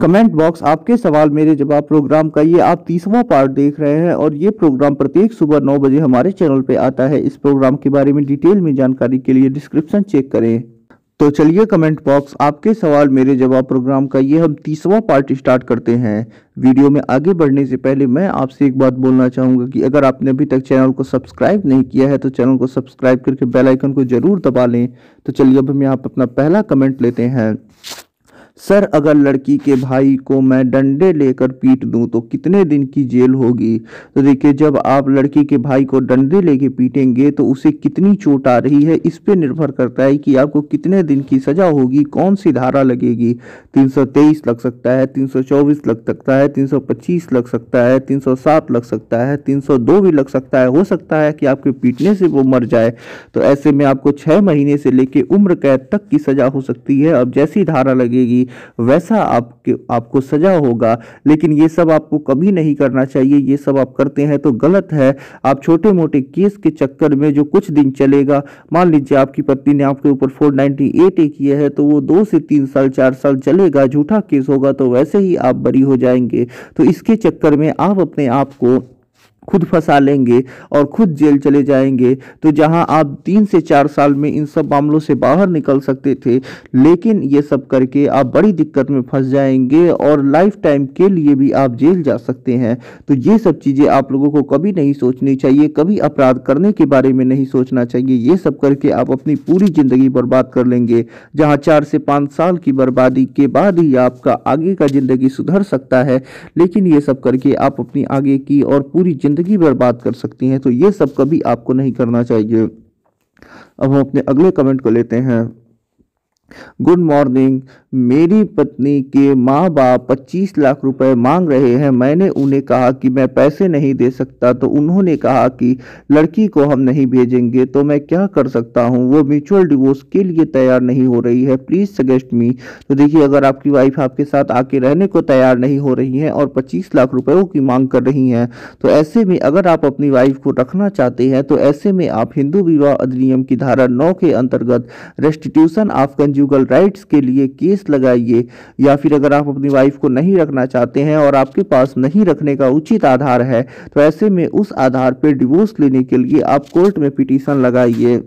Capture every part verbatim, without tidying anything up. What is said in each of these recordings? Comment box आपके सवाल मेरे जवाब प्रोग्राम का ये आप तीसवां पार्ट देख रहे हैं और ये प्रोग्राम प्रत्येक सुबह नौ बजे हमारे चैनल पे आता है। इस प्रोग्राम के बारे में डिटेल में जानकारी के लिए डिस्क्रिप्शन चेक करें। तो चलिए कमेंट बॉक्स आपके सवाल मेरे जवाब प्रोग्राम का ये हम तीसवां पार्ट स्टार्ट करते हैं। वीडियो में आगे बढ़ने से पहले मैं आपसे एक बात बोलना चाहूँगा कि अगर आपने अभी तक चैनल को सब्सक्राइब नहीं किया है तो चैनल को सब्सक्राइब करके बेल आइकन को जरूर दबा लें। तो चलिए अब हम यहाँ पर अपना पहला कमेंट लेते हैं। सर, अगर लड़की के भाई को मैं डंडे लेकर पीट दूं तो कितने दिन की जेल होगी? तो देखिए, जब आप लड़की के भाई को डंडे लेके पीटेंगे तो उसे कितनी चोट आ रही है इस पे निर्भर करता है कि आपको कितने दिन की सज़ा होगी, कौन सी धारा लगेगी। तीन सौ तेईस लग सकता है, तीन सौ चौबीस लग सकता है, तीन सौ पच्चीस लग सकता है, तीन सौ सात लग सकता है, तीन सौ दो भी लग सकता है। हो सकता है कि आपके पीटने से वो मर जाए, तो ऐसे में आपको छः महीने से लेके उम्र कैद तक की सज़ा हो सकती है। अब जैसी धारा लगेगी वैसा आपके आपको सजा होगा, लेकिन ये सब आपको कभी नहीं करना चाहिए। ये सब आप करते हैं तो गलत है। आप छोटे मोटे केस के चक्कर में जो कुछ दिन चलेगा, मान लीजिए आपकी पत्नी ने आपके ऊपर चार सौ अट्ठानवे ए किया है तो वो दो से तीन साल चार साल चलेगा, झूठा केस होगा तो वैसे ही आप बरी हो जाएंगे। तो इसके चक्कर में आप अपने आप को खुद फंसा लेंगे और खुद जेल चले जाएंगे। तो जहां आप तीन से चार साल में इन सब मामलों से बाहर निकल सकते थे, लेकिन ये सब करके आप बड़ी दिक्कत में फंस जाएंगे और लाइफ टाइम के लिए भी आप जेल जा सकते हैं। तो ये सब चीज़ें आप लोगों को कभी नहीं सोचनी चाहिए, कभी अपराध करने के बारे में नहीं सोचना चाहिए। ये सब करके आप अपनी पूरी ज़िंदगी बर्बाद कर लेंगे, जहाँ चार से पाँच साल की बर्बादी के बाद ही आपका आगे का ज़िंदगी सुधर सकता है, लेकिन ये सब करके आप अपनी आगे की और पूरी ज़िंदगी बर्बाद कर सकती हैं। तो ये सब कभी आपको नहीं करना चाहिए। अब हम अपने अगले कमेंट को लेते हैं। गुड मॉर्निंग, मेरी पत्नी के माँ बाप पच्चीस लाख रुपए मांग रहे हैं। मैंने उन्हें कहा कि मैं पैसे नहीं दे सकता, तो उन्होंने कहा कि लड़की को हम नहीं भेजेंगे। तो मैं क्या कर सकता हूँ? वो म्यूचुअल डिवोर्स के लिए तैयार नहीं हो रही है, प्लीज़ सजेस्ट मी। तो देखिए, अगर आपकी वाइफ आपके साथ आके रहने को तैयार नहीं हो रही है और पच्चीस लाख रुपयों की मांग कर रही हैं, तो ऐसे में अगर आप अपनी वाइफ को रखना चाहते हैं तो ऐसे में आप हिंदू विवाह अधिनियम की धारा नौ के अंतर्गत रेस्टिट्यूशन ऑफ कंज्यूगल राइट्स के लिए केस लगाइए। या फिर अगर आप अपनी वाइफ को नहीं रखना चाहते हैं और आपके पास नहीं रखने का उचित आधार है, तो ऐसे में उस आधार पर डिवोर्स लेने के लिए आप कोर्ट में पिटीशन लगाइए।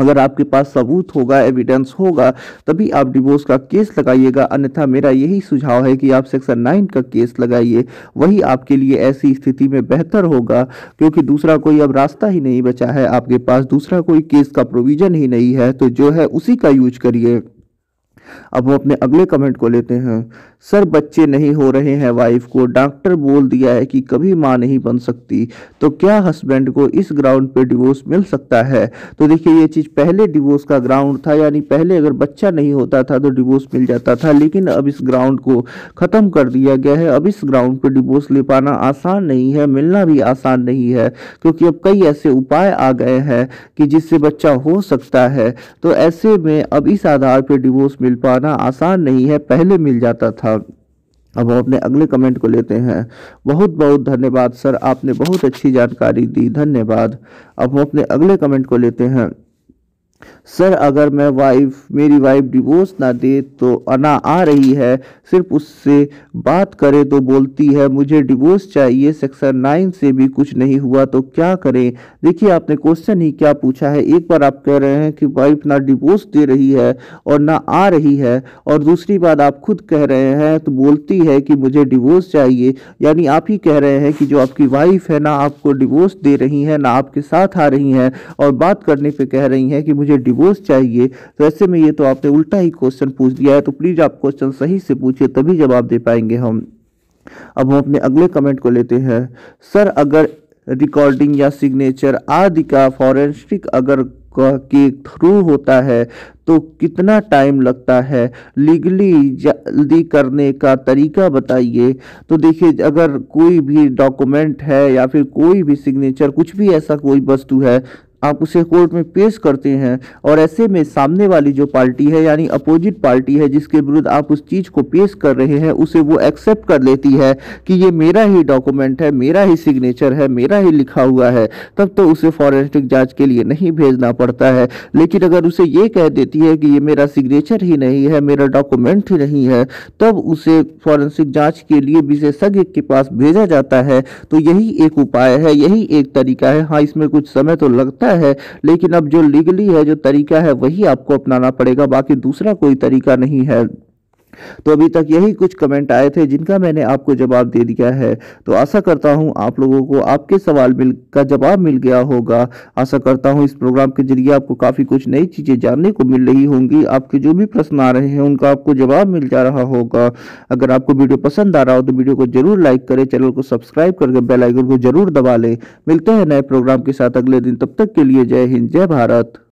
अगर आपके पास सबूत होगा, एविडेंस होगा, तभी आप डिवोर्स का केस लगाइएगा। अन्यथा मेरा यही सुझाव है कि आप सेक्शन नाइन का केस लगाइए, वही आपके लिए ऐसी स्थिति में बेहतर होगा, क्योंकि दूसरा कोई अब रास्ता ही नहीं बचा है आपके पास, दूसरा कोई केस का प्रोविजन ही नहीं है, तो जो है उसी का यूज करिए। अब हम अपने अगले कमेंट को लेते हैं। सर, बच्चे नहीं हो रहे हैं, वाइफ को डॉक्टर बोल दिया है कि कभी माँ नहीं बन सकती, तो क्या हस्बैंड को इस ग्राउंड पे डिवोर्स मिल सकता है? तो देखिए, ये चीज़ पहले डिवोर्स का ग्राउंड था, यानी पहले अगर बच्चा नहीं होता था तो डिवोर्स मिल जाता था, लेकिन अब इस ग्राउंड को ख़त्म कर दिया गया है। अब इस ग्राउंड पर डिवोर्स ले पाना आसान नहीं है, मिलना भी आसान नहीं है, क्योंकि अब कई ऐसे उपाय आ गए हैं कि जिससे बच्चा हो सकता है। तो ऐसे में अब इस आधार पर डिवोर्स मिल पाना आसान नहीं है, पहले मिल जाता था। अब हम अपने अगले कमेंट को लेते हैं। बहुत बहुत धन्यवाद सर, आपने बहुत अच्छी जानकारी दी, धन्यवाद। अब हम अपने अगले कमेंट को लेते हैं। सर, अगर मैं वाइफ मेरी वाइफ डिवोर्स ना दे तो अना आ रही है, सिर्फ उससे बात करे तो बोलती है मुझे डिवोर्स चाहिए, सेक्शन नाइन से भी कुछ नहीं हुआ तो क्या करें? देखिए, आपने क्वेश्चन ही क्या पूछा है। एक बार आप कह रहे हैं कि वाइफ ना डिवोर्स दे रही है और ना आ रही है, और दूसरी बात आप खुद कह रहे हैं तो बोलती है कि मुझे डिवोर्स चाहिए, यानी आप ही कह रहे हैं कि जो आपकी वाइफ है ना आपको डिवोर्स दे रही है, ना आपके साथ आ रही हैं और बात करने पर कह रही हैं कि मुझे डिवोर्स चाहिए। तो ऐसे में ये तो आपने उल्टा ही क्वेश्चन पूछ दिया है, तो प्लीज आप क्वेश्चन सही से पूछिए, तभी जवाब दे पाएंगे हम। अब हम अपने अगले कमेंट को लेते हैं। सर, अगर रिकॉर्डिंग या सिग्नेचर आदि का फॉरेंसिक अगर के थ्रू होता है तो कितना टाइम लगता है? लीगली जल्दी करने का तरीका बताइए। तो देखिए, अगर कोई भी डॉक्यूमेंट है या फिर कोई भी सिग्नेचर, कुछ भी ऐसा कोई वस्तु है आप उसे कोर्ट में पेश करते हैं और ऐसे में सामने वाली जो पार्टी है यानी अपोजिट पार्टी है जिसके विरुद्ध आप उस चीज़ को पेश कर रहे हैं उसे वो एक्सेप्ट कर लेती है कि ये मेरा ही डॉक्यूमेंट है, मेरा ही सिग्नेचर है, मेरा ही लिखा हुआ है, तब तो उसे फॉरेंसिक जांच के लिए नहीं भेजना पड़ता है। लेकिन अगर उसे ये कह देती है कि ये मेरा सिग्नेचर ही नहीं है, मेरा डॉक्यूमेंट ही नहीं है, तब उसे फॉरेंसिक जाँच के लिए विशेषज्ञ के पास भेजा जाता है। तो यही एक उपाय है, यही एक तरीका है। हाँ, इसमें कुछ समय तो लगता है, लेकिन अब जो लीगली है, जो तरीका है, वही आपको अपनाना पड़ेगा, बाकी दूसरा कोई तरीका नहीं है। तो अभी तक यही कुछ कमेंट आए थे जिनका मैंने आपको जवाब दे दिया है। तो आशा करता हूं आप लोगों को आपके सवाल मिल का जवाब मिल गया होगा। आशा करता हूं इस प्रोग्राम के जरिए आपको काफ़ी कुछ नई चीज़ें जानने को मिल रही होंगी। आपके जो भी प्रश्न आ रहे हैं उनका आपको जवाब मिल जा रहा होगा। अगर आपको वीडियो पसंद आ रहा हो तो वीडियो को जरूर लाइक करें, चैनल को सब्सक्राइब करके बेल आइकन को जरूर दबा लें। मिलते हैं नए प्रोग्राम के साथ अगले दिन, तब तक के लिए जय हिंद, जय भारत।